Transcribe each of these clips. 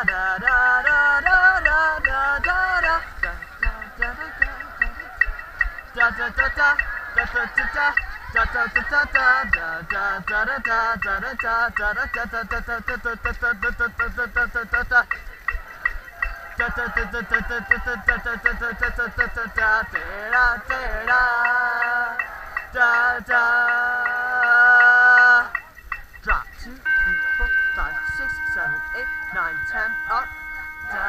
Drop 2, 3, 4, 5, 6, 7, 8, 9, 10 up. Da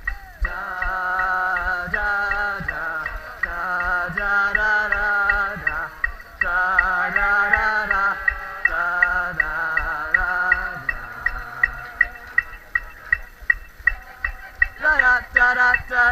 Da da da da da da da da da da da da da da da da da da. Da da da da da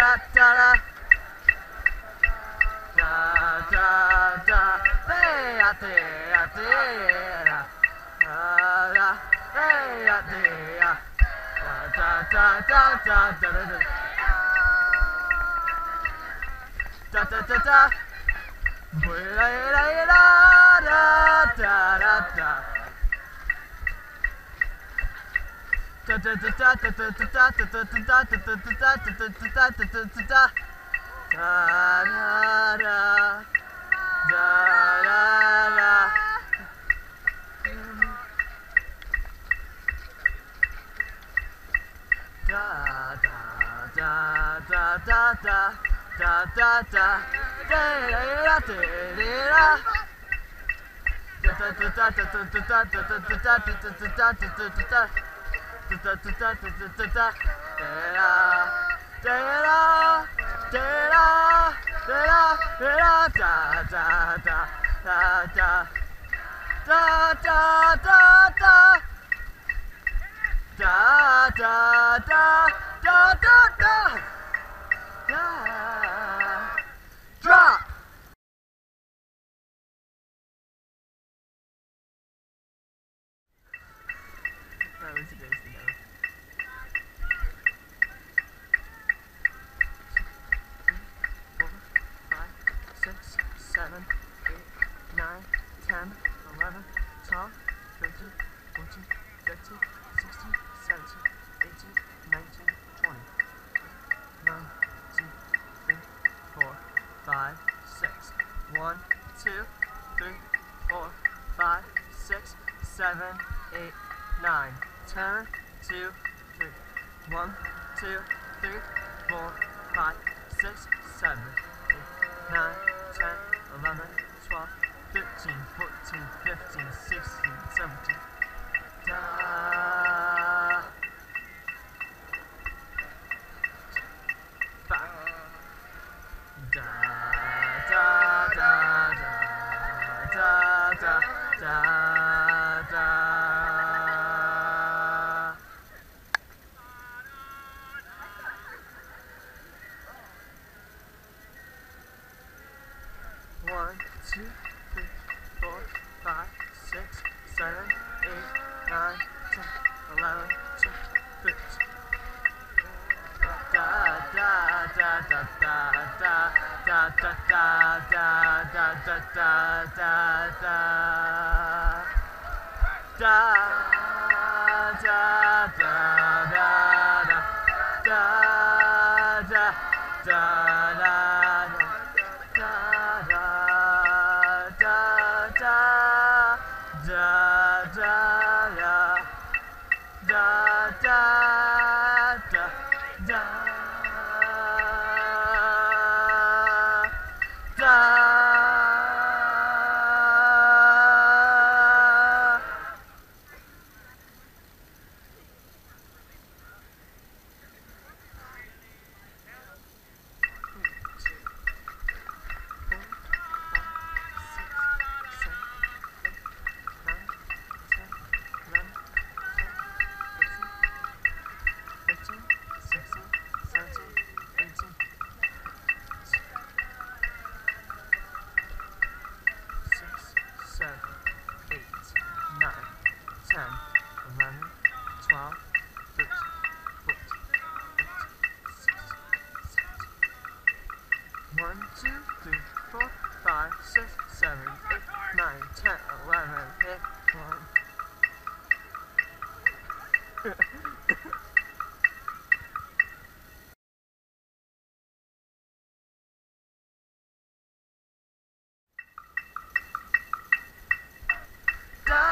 da da da da.